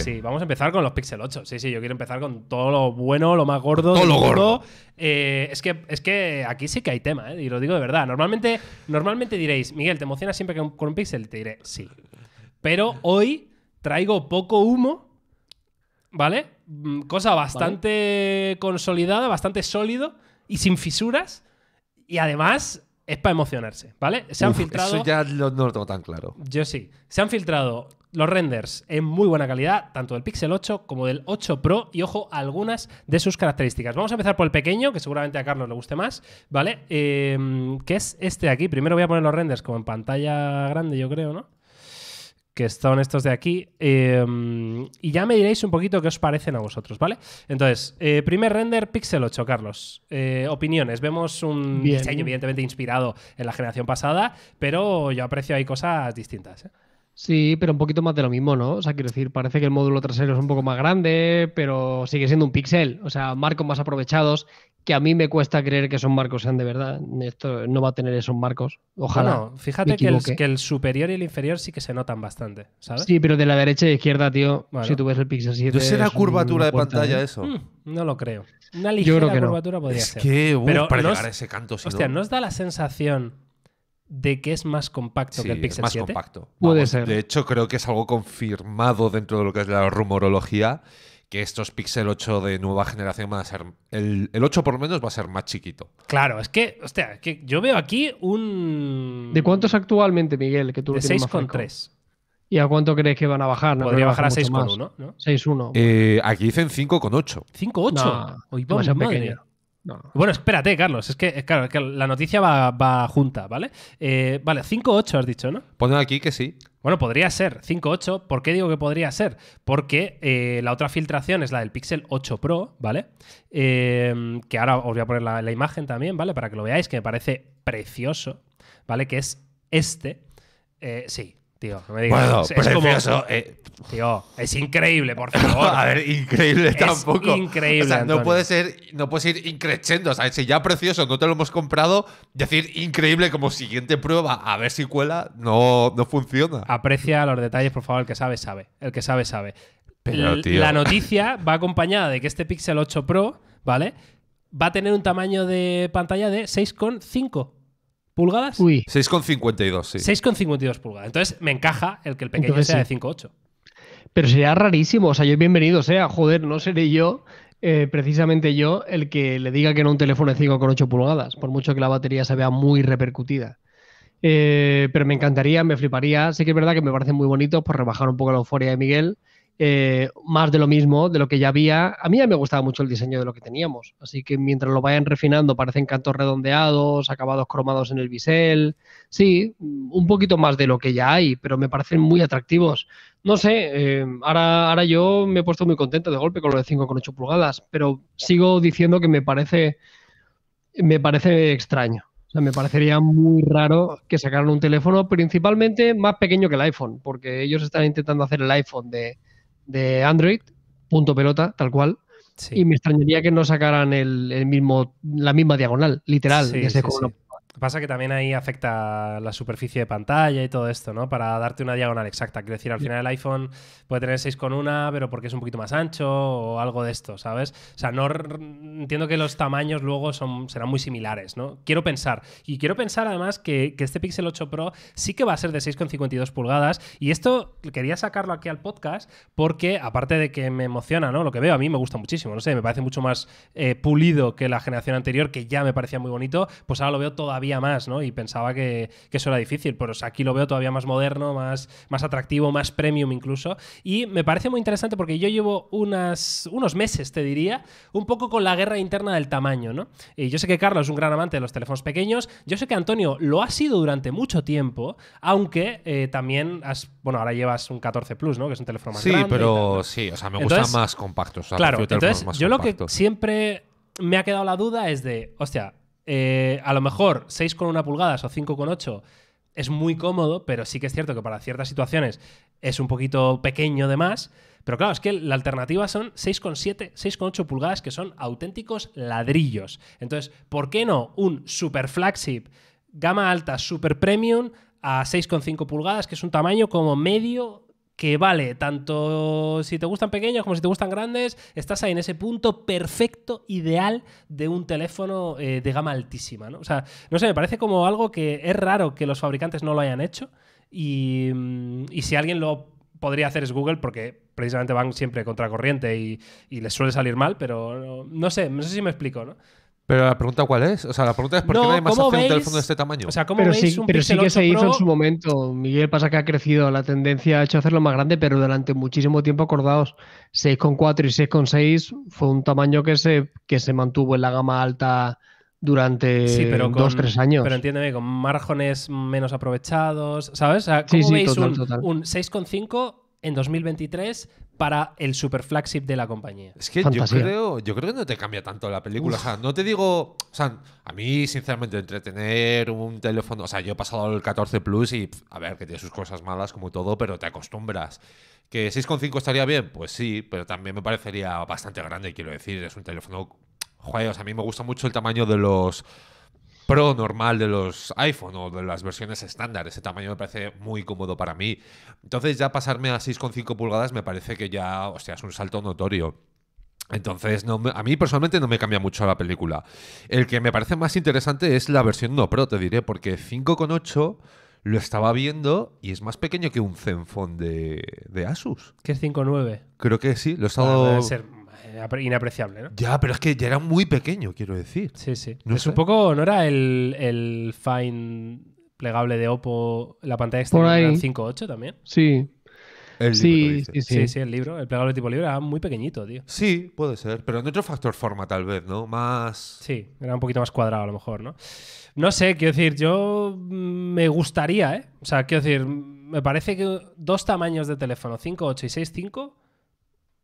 Sí, sí, vamos a empezar con los Pixel 8. Sí, sí, yo quiero empezar con todo lo bueno, lo más gordo. Todo lo gordo. Es que aquí sí que hay tema, ¿eh? Y lo digo de verdad. Normalmente diréis, Miguel, ¿te emocionas siempre con un Pixel? Te diré, sí. Pero hoy traigo poco humo, ¿vale? Cosa bastante consolidada, bastante sólido y sin fisuras. Y además es para emocionarse, ¿vale? Se han filtrado. Eso ya no lo tengo tan claro. Yo sí. Se han filtrado los renders en muy buena calidad, tanto del Pixel 8 como del 8 Pro. Y ojo, algunas de sus características. Vamos a empezar por el pequeño, que seguramente a Carlos le guste más, ¿vale? Que es este de aquí. Primero voy a poner los renders como en pantalla grande, yo creo, ¿no? Que son estos de aquí. Y ya me diréis un poquito qué os parecen a vosotros, ¿vale? Entonces, primer render Pixel 8, Carlos. Opiniones. Vemos un diseño evidentemente inspirado en la generación pasada, pero yo aprecio ahí cosas distintas, ¿eh? Sí, pero un poquito más de lo mismo, ¿no? O sea, quiero decir, parece que el módulo trasero es un poco más grande, pero sigue siendo un píxel. O sea, marcos más aprovechados, que a mí me cuesta creer que esos marcos sean de verdad. Esto no va a tener esos marcos. Ojalá. No, fíjate que el superior y el inferior sí que se notan bastante, ¿sabes? Sí, pero de la derecha y de izquierda, tío, bueno, si tú ves el Pixel 7... ¿No será curvatura de pantalla eso? No lo creo. Una ligera curvatura podría ser. Es que, para llegar a ese canto... Hostia, ¿no os da la sensación de que es más compacto que el Pixel 7? Sí, es más compacto. Puede ser. De hecho, creo que es algo confirmado dentro de lo que es la rumorología, que estos Pixel 8 de nueva generación van a ser... El 8 por lo menos va a ser más chiquito. Claro, es que, hostia, que yo veo aquí un... ¿De cuánto es actualmente, Miguel? Que tú de 6,3. ¿Y a cuánto crees que van a bajar? No, podría bajar a 6,1, ¿no? 6,1. Aquí dicen 5,8. ¿5,8? No, más pequeño. No. Bueno, espérate, Carlos. Es que, claro, que la noticia va junta, ¿vale? Vale, 5.8 has dicho, ¿no? Ponen aquí que sí. Bueno, podría ser 5.8. ¿Por qué digo que podría ser? Porque la otra filtración es la del Pixel 8 Pro, ¿vale? Que ahora os voy a poner la imagen también, ¿vale? Para que lo veáis, que me parece precioso, ¿vale? Que es este. Sí. Tío, no me digas. Bueno, es precioso. Como, tío, es increíble, por favor. A ver, increíble es tampoco. Increíble. O sea, no puedes ir increchendo, ¿sabes? Si ya precioso no te lo hemos comprado, decir increíble como siguiente prueba, a ver si cuela, no funciona. Aprecia los detalles, por favor. El que sabe, sabe. El que sabe, sabe. Pero, tío. La noticia va acompañada de que este Pixel 8 Pro, ¿vale? Va a tener un tamaño de pantalla de 6,5. ¿Pulgadas? Uy. 6,52, sí. 6,52 pulgadas. Entonces me encaja el que el pequeño sea de 5,8. Pero sería rarísimo. O sea, yo bienvenido sea. Joder, no seré yo, precisamente yo, el que le diga que no un teléfono de 5,8 pulgadas, por mucho que la batería se vea muy repercutida. Pero me encantaría, me fliparía. Sí que es verdad que me parecen muy bonitos por rebajar un poco la euforia de Miguel. Más de lo mismo, de lo que ya había. A mí ya me gustaba mucho el diseño de lo que teníamos, así que mientras lo vayan refinando, parecen cantos redondeados, acabados cromados en el bisel. Sí, un poquito más de lo que ya hay, pero me parecen muy atractivos. No sé, ahora yo me he puesto muy contento de golpe con lo de 5,8 pulgadas, pero sigo diciendo que me parece extraño. O sea, me parecería muy raro que sacaran un teléfono principalmente más pequeño que el iPhone, porque ellos están intentando hacer el iPhone de Android, punto pelota, tal cual. Sí. Y me extrañaría que no sacaran la misma diagonal, literal. Sí, sí, como sí. Pasa que también ahí afecta la superficie de pantalla y todo esto, ¿no? Para darte una diagonal exacta. Quiero decir, al final el iPhone puede tener 6,1, pero porque es un poquito más ancho o algo de esto, ¿sabes? O sea, no entiendo que los tamaños luego serán muy similares, ¿no? Quiero pensar. Y quiero pensar además que este Pixel 8 Pro sí que va a ser de 6,52 pulgadas. Y esto quería sacarlo aquí al podcast porque, aparte de que me emociona, ¿no? Lo que veo a mí me gusta muchísimo. No sé, me parece mucho más pulido que la generación anterior, que ya me parecía muy bonito. Pues ahora lo veo todavía más, ¿no? Y pensaba que eso era difícil, pero o sea, aquí lo veo todavía más moderno, más atractivo, más premium incluso, y me parece muy interesante porque yo llevo unos meses, te diría, un poco con la guerra interna del tamaño, ¿no? Y yo sé que Carlos es un gran amante de los teléfonos pequeños, yo sé que Antonio lo ha sido durante mucho tiempo, aunque también ahora llevas un 14 Plus, ¿no? Que es un teléfono más grande. Sí, pero sí, o sea, me gustan más compactos. O sea, claro, entonces yo lo que siempre me ha quedado la duda es de, hostia, a lo mejor 6,1 pulgadas o 5,8 es muy cómodo, pero sí que es cierto que para ciertas situaciones es un poquito pequeño de más. Pero claro, es que la alternativa son 6,7, 6,8 pulgadas, que son auténticos ladrillos. Entonces, ¿por qué no un super flagship, gama alta, super premium a 6,5 pulgadas, que es un tamaño como medio... que vale, tanto si te gustan pequeños como si te gustan grandes, estás ahí en ese punto perfecto, ideal de un teléfono de gama altísima, ¿no? O sea, no sé, me parece como algo que es raro que los fabricantes no lo hayan hecho y si alguien lo podría hacer es Google, porque precisamente van siempre contracorriente y les suele salir mal, pero no sé si me explico, ¿no? Pero la pregunta, ¿cuál es? O sea, la pregunta es ¿por qué nadie más hace un teléfono de este tamaño? O sea, ¿cómo veis un Pixel 8 Pro? Pero sí que se hizo en su momento. Miguel, pasa que ha crecido. La tendencia ha hecho hacerlo más grande, pero durante muchísimo tiempo, acordaos, 6,4 y 6,6 fue un tamaño que se mantuvo en la gama alta durante 2-3 años. Pero entiéndeme, con márgenes menos aprovechados, ¿sabes? O sea, ¿cómo veis un 6,5 en 2023 para el super flagship de la compañía? Es que yo creo que no te cambia tanto la película. Uf. O sea, no te digo... O sea, a mí, sinceramente, entre tener un teléfono... O sea, yo he pasado al 14 Plus y, a ver, que tiene sus cosas malas como todo, pero te acostumbras. ¿Que 6,5 estaría bien? Pues sí, pero también me parecería bastante grande, quiero decir. Es un teléfono... Joder, o sea, a mí me gusta mucho el tamaño de los... Pro normal de los iPhone o de las versiones estándar. Ese tamaño me parece muy cómodo para mí. Entonces ya pasarme a 6,5 pulgadas me parece que ya, hostia, es un salto notorio. Entonces a mí personalmente no me cambia mucho la película. El que me parece más interesante es la versión 1 Pro, te diré, porque 5,8 lo estaba viendo y es más pequeño que un Zenfone de Asus. ¿Que es 5,9? Creo que sí, lo he estado... Debe ser inapreciable, ¿no? Ya, pero es que ya era muy pequeño, quiero decir. Sí, sí. No es un poco, ¿no era el Find plegable de Oppo, la pantalla externa era 5.8 también? Sí. Sí, el libro, el plegable tipo libro era muy pequeñito, tío. Sí, puede ser, pero en otro factor forma tal vez, ¿no? Más... Sí, era un poquito más cuadrado a lo mejor, ¿no? No sé, quiero decir, yo me gustaría, ¿eh? O sea, quiero decir, me parece que dos tamaños de teléfono, 5.8 y 6.5...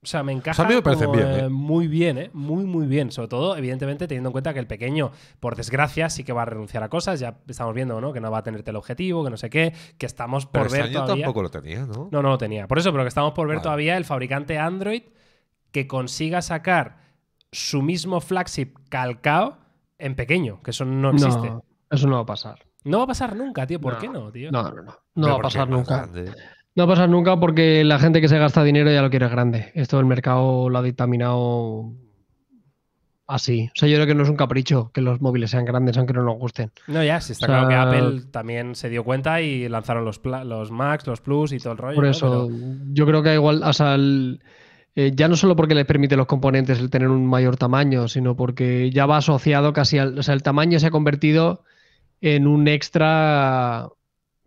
O sea, me encaja, o sea, a mí me parecen bien, ¿eh? Muy bien, ¿eh? Muy, muy bien. Sobre todo, evidentemente, teniendo en cuenta que el pequeño, por desgracia, sí que va a renunciar a cosas. Ya estamos viendo, ¿no? Que no va a tener teleobjetivo, que no sé qué, que estamos por pero ver este año todavía... tampoco lo tenía, ¿no? No, no lo tenía. Por eso, pero que estamos por ver todavía el fabricante Android que consiga sacar su mismo flagship calcao en pequeño, que eso no existe. No, eso no va a pasar. No va a pasar nunca, tío. ¿Por qué no, tío? No va a pasar nunca. No va a pasar nunca porque la gente que se gasta dinero ya lo quiere grande. Esto el mercado lo ha dictaminado así. O sea, yo creo que no es un capricho que los móviles sean grandes aunque no nos gusten. No, ya, sí, está claro que Apple también se dio cuenta y lanzaron los Max, los Plus y todo el rollo. Por eso, ¿no? Pero... yo creo que igual, o sea, ya no solo porque les permite los componentes el tener un mayor tamaño, sino porque ya va asociado casi al... O sea, el tamaño se ha convertido en un extra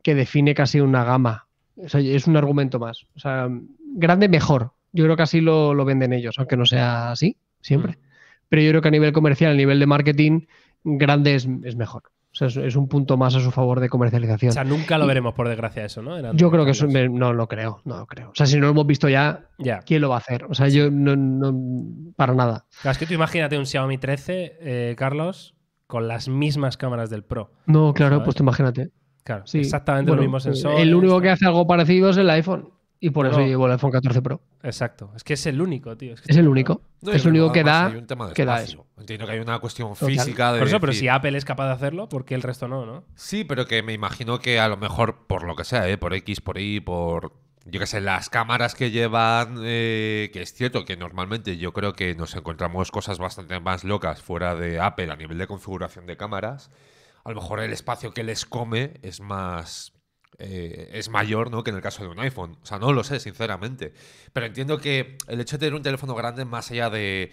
que define casi una gama. O sea, es un argumento más. O sea, grande mejor. Yo creo que así lo venden ellos, aunque no sea así siempre. Pero yo creo que a nivel comercial, a nivel de marketing, grande es mejor. O sea, es un punto más a su favor de comercialización. O sea, nunca lo veremos, por desgracia, eso, ¿no? Yo creo que eso no lo creo. O sea, si no lo hemos visto ya, ¿quién lo va a hacer? O sea, yo no para nada. Claro, es que tú imagínate un Xiaomi 13, Carlos, con las mismas cámaras del Pro. No, claro, ¿sabes? Pues te imagínate. Claro, sí. Exactamente, bueno, los mismos sensores. El único que hace algo parecido es el iPhone. Y por eso llevo el iPhone 14 Pro. Exacto. Es que es el único, tío. Es el único. Es el único que da eso. Entiendo que hay una cuestión física de... Por eso, pero si Apple es capaz de hacerlo, ¿por qué el resto no, no? Sí, pero que me imagino que a lo mejor, por lo que sea, por X, por Y, por... Yo qué sé, las cámaras que llevan, que es cierto que normalmente yo creo que nos encontramos cosas bastante más locas fuera de Apple a nivel de configuración de cámaras. A lo mejor el espacio que les come es más es mayor, ¿no? Que en el caso de un iPhone. O sea, no lo sé, sinceramente. Pero entiendo que el hecho de tener un teléfono grande, más allá de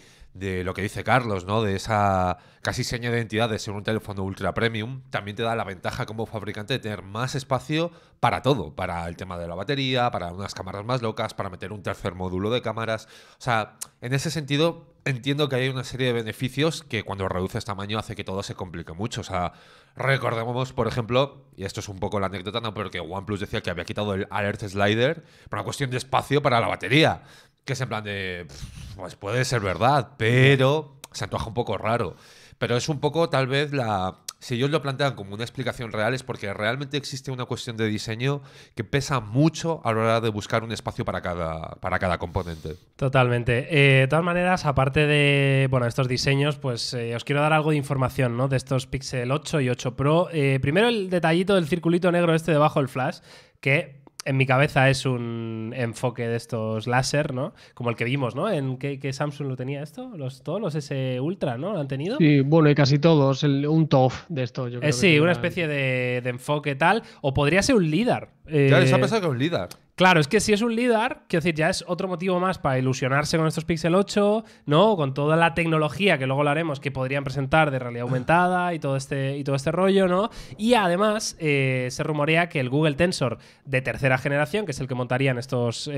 lo que dice Carlos, ¿no? De esa casi seña de identidad de ser un teléfono ultra premium, también te da la ventaja como fabricante de tener más espacio para todo. Para el tema de la batería, para unas cámaras más locas, para meter un tercer módulo de cámaras. O sea, en ese sentido... Entiendo que hay una serie de beneficios que cuando reduces tamaño hace que todo se complique mucho. O sea, recordemos, por ejemplo, y esto es un poco la anécdota, ¿no? Pero que OnePlus decía que había quitado el Alert Slider por una cuestión de espacio para la batería. Que es en plan de... Pues puede ser verdad, pero se antoja un poco raro. Pero es un poco, tal vez, la... Si ellos lo plantean como una explicación real es porque realmente existe una cuestión de diseño que pesa mucho a la hora de buscar un espacio para cada componente. Totalmente. De todas maneras, aparte de estos diseños, pues os quiero dar algo de información, ¿no? De estos Pixel 8 y 8 Pro. Primero el detallito del circulito negro este debajo del flash, que en mi cabeza es un enfoque de estos láser, ¿no? Como el que vimos, ¿no? En que Samsung lo tenía esto, todos los S Ultra, ¿no? ¿Lo han tenido? Sí, bueno, y casi todos, un ToF de esto, yo creo. Sí, que una especie de enfoque tal, o podría ser un LIDAR. Claro, se ha pensado que es un LIDAR. Claro, es que si es un LIDAR, quiero decir, ya es otro motivo más para ilusionarse con estos Pixel 8, ¿no? Con toda la tecnología, que luego lo haremos, que podrían presentar de realidad aumentada y todo este rollo, ¿no? Y además se rumorea que el Google Tensor de tercera generación, que es el que montarían estos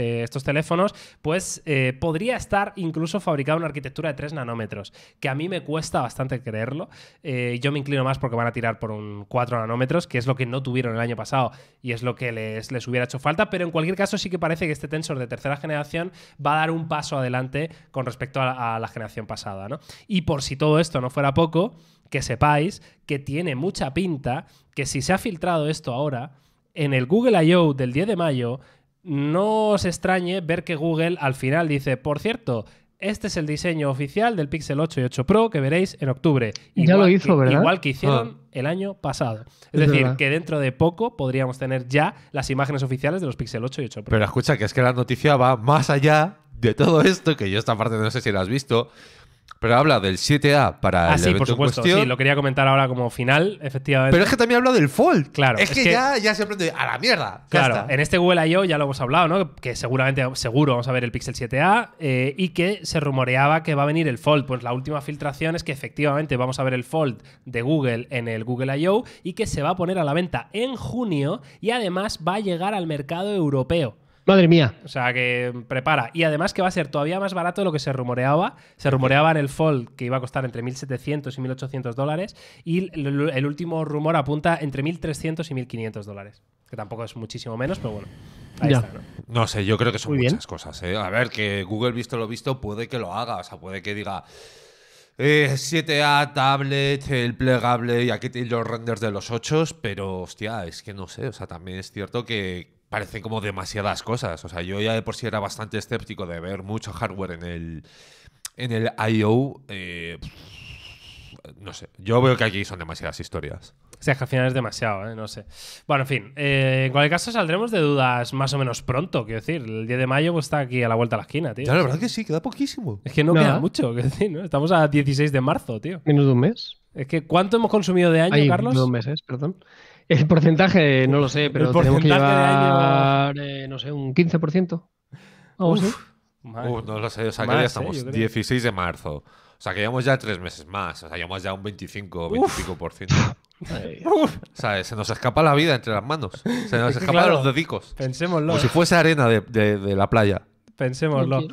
teléfonos, pues podría estar incluso fabricado en una arquitectura de 3 nanómetros, que a mí me cuesta bastante creerlo. Yo me inclino más porque van a tirar por un 4 nanómetros, que es lo que no tuvieron el año pasado y es lo que les hubiera hecho falta, pero en cualquier caso sí que parece que este Tensor de tercera generación va a dar un paso adelante con respecto a la generación pasada, ¿no? Y por si todo esto no fuera poco, que sepáis que tiene mucha pinta que si se ha filtrado esto ahora, en el Google I.O. del 10 de mayo, no os extrañe ver que Google al final dice, por cierto, este es el diseño oficial del Pixel 8 y 8 Pro que veréis en octubre. Ya lo hizo, ¿verdad? Igual que hicieron el año pasado. Es decir, verdad, que dentro de poco podríamos tener ya las imágenes oficiales de los Pixel 8 y 8 Pro. Pero escucha, que es que la noticia va más allá de todo esto, que yo esta parte no sé si la has visto, pero habla del 7A para el evento, por supuesto, en cuestión. Sí, lo quería comentar ahora como final, efectivamente. Pero es que también habla del Fold. Claro. Es que ya se aprende a la mierda. Claro, ya está. En este Google I.O. ya lo hemos hablado, ¿no? Que seguro vamos a ver el Pixel 7A y que se rumoreaba que va a venir el Fold. Pues la última filtración es que efectivamente vamos a ver el Fold de Google en el Google I.O. y que se va a poner a la venta en junio y además va a llegar al mercado europeo. Madre mía. O sea, que prepara. Y además que va a ser todavía más barato de lo que se rumoreaba. Se rumoreaba en el Fold que iba a costar entre $1.700 y $1.800 y el último rumor apunta entre $1.300 y $1.500, que tampoco es muchísimo menos, pero bueno. Ahí está, ¿no? No sé, yo creo que son muchas cosas, ¿eh? A ver, que Google, visto lo visto, puede que lo haga. O sea, puede que diga 7A, tablet, el plegable y aquí tienen los renders de los 8, pero hostia, es que no sé. O sea, también es cierto que parecen como demasiadas cosas. O sea, yo ya de por sí era bastante escéptico de ver mucho hardware en el I.O. No sé. Yo veo que aquí son demasiadas historias. O sea, que al final es demasiado, ¿eh? No sé. Bueno, en fin. En cualquier caso, saldremos de dudas más o menos pronto, quiero decir. El 10 de mayo pues, está aquí a la vuelta de la esquina, tío. Ya, la verdad que sí, queda poquísimo. Es que no queda mucho, quiero decir, ¿no? Estamos a 16 de marzo, tío. Menos de un mes. Es que, ¿cuánto hemos consumido de año, Carlos? 2 meses, perdón. El porcentaje, no lo sé, pero tenemos que llevar, no sé, un 15%. No lo sé, o sea, que ya estamos 16 de marzo. O sea, que llevamos ya 3 meses más. O sea, llevamos ya un 25%. O sea, se nos escapa la vida entre las manos. Se nos escapan los dedicos. Pensémoslo. Como si fuese arena de la playa. Pensémoslo.